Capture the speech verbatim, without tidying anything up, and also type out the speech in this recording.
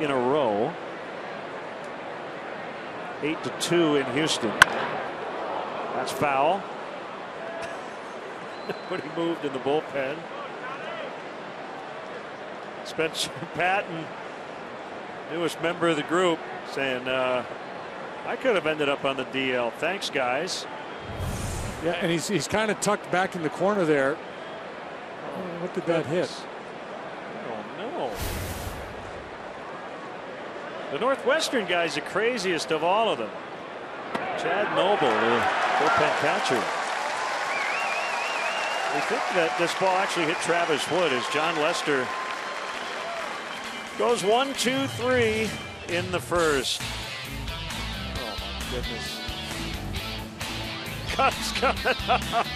in a row. Eight to two in Houston. That's foul. Nobody moved in the bullpen. Spencer Patton, newest member of the group, saying, uh, I could have ended up on the D L. Thanks, guys. Yeah, and he's, he's kind of tucked back in the corner there. Oh, what did that hit? Oh, no. The Northwestern guy's the craziest of all of them. Chad Noble, the bullpen catcher. We think that this ball actually hit Travis Wood as John Lester goes one, two, three in the first. Oh, my goodness. Cubs coming up.